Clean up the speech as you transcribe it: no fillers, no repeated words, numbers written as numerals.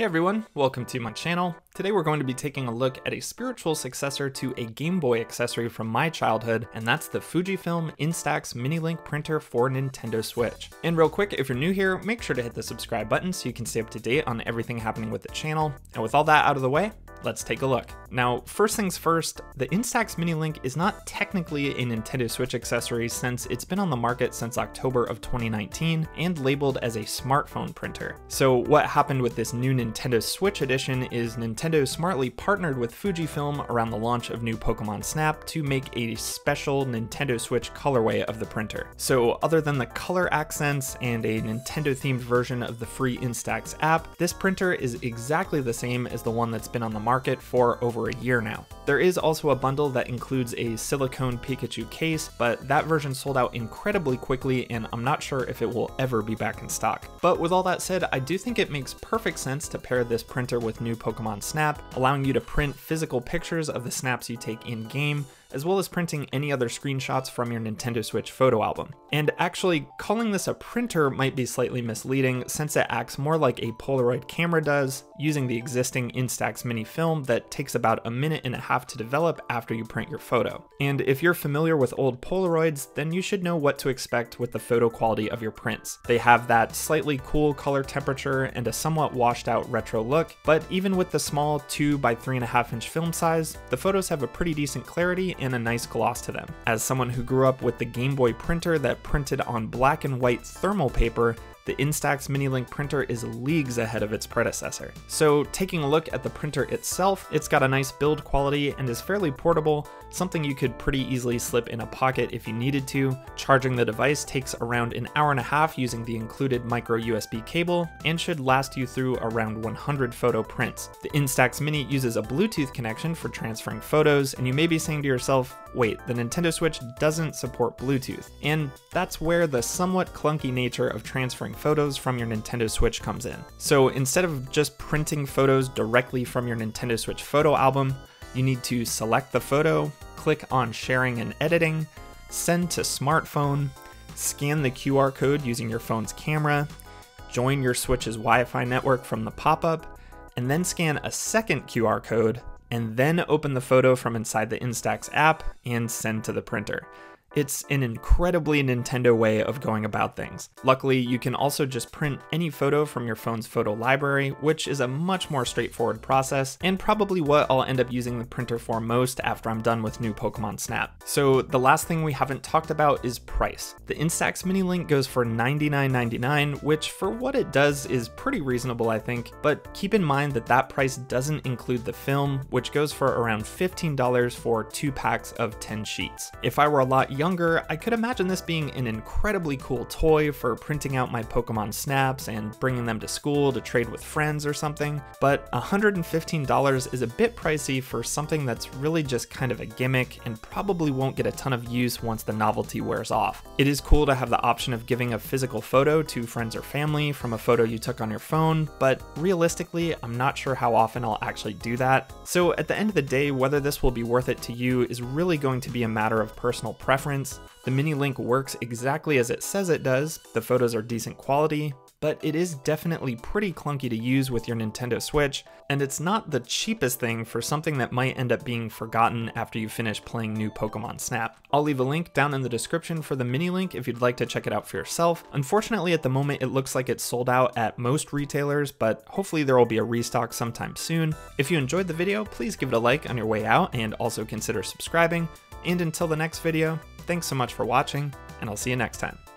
Hey everyone, welcome to my channel. Today we're going to be taking a look at a spiritual successor to a Game Boy accessory from my childhood, and that's the Fujifilm Instax Mini Link printer for Nintendo Switch. And real quick, if you're new here, make sure to hit the subscribe button so you can stay up to date on everything happening with the channel. And with all that out of the way, let's take a look. Now, first things first, the Instax Mini Link is not technically a Nintendo Switch accessory since it's been on the market since October of 2019 and labeled as a smartphone printer. So what happened with this new Nintendo Switch edition is Nintendo smartly partnered with Fujifilm around the launch of New Pokémon Snap to make a special Nintendo Switch colorway of the printer. So other than the color accents and a Nintendo-themed version of the free Instax app, this printer is exactly the same as the one that's been on the market for over a year now. There is also a bundle that includes a silicone Pikachu case, but that version sold out incredibly quickly and I'm not sure if it will ever be back in stock. But with all that said, I do think it makes perfect sense to pair this printer with New Pokémon Snap, allowing you to print physical pictures of the snaps you take in-game, as well as printing any other screenshots from your Nintendo Switch photo album. And actually, calling this a printer might be slightly misleading since it acts more like a Polaroid camera does, using the existing Instax Mini film that takes about a minute and a half to develop after you print your photo. And if you're familiar with old Polaroids, then you should know what to expect with the photo quality of your prints. They have that slightly cool color temperature and a somewhat washed out retro look, but even with the small 2 by 3.5 inch film size, the photos have a pretty decent clarity and a nice gloss to them. As someone who grew up with the Game Boy printer that printed on black and white thermal paper, the Instax Mini Link printer is leagues ahead of its predecessor. So taking a look at the printer itself, it's got a nice build quality and is fairly portable, something you could pretty easily slip in a pocket if you needed to. Charging the device takes around an hour and a half using the included micro USB cable and should last you through around 100 photo prints. The Instax Mini uses a Bluetooth connection for transferring photos, and you may be saying to yourself, wait, the Nintendo Switch doesn't support Bluetooth. And that's where the somewhat clunky nature of transferring photos from your Nintendo Switch comes in. So instead of just printing photos directly from your Nintendo Switch photo album, you need to select the photo, click on sharing and editing, send to smartphone, scan the QR code using your phone's camera, join your Switch's Wi-Fi network from the pop-up, and then scan a second QR code, and then open the photo from inside the Instax app and send to the printer. It's an incredibly Nintendo way of going about things. Luckily, you can also just print any photo from your phone's photo library, which is a much more straightforward process and probably what I'll end up using the printer for most after I'm done with New Pokémon Snap. So the last thing we haven't talked about is price. The Instax Mini Link goes for $99.99, which for what it does is pretty reasonable, I think, but keep in mind that that price doesn't include the film, which goes for around $15 for 2 packs of 10 sheets. If I were a lot younger, I could imagine this being an incredibly cool toy for printing out my Pokemon snaps and bringing them to school to trade with friends or something, but $115 is a bit pricey for something that's really just kind of a gimmick and probably won't get a ton of use once the novelty wears off. It is cool to have the option of giving a physical photo to friends or family from a photo you took on your phone, but realistically, I'm not sure how often I'll actually do that. So at the end of the day, whether this will be worth it to you is really going to be a matter of personal preference. The Mini Link works exactly as it says it does, the photos are decent quality, but it is definitely pretty clunky to use with your Nintendo Switch, and it's not the cheapest thing for something that might end up being forgotten after you finish playing New Pokémon Snap. I'll leave a link down in the description for the Mini Link if you'd like to check it out for yourself. Unfortunately, at the moment it looks like it's sold out at most retailers, but hopefully there will be a restock sometime soon. If you enjoyed the video, please give it a like on your way out and also consider subscribing. And until the next video, thanks so much for watching, and I'll see you next time.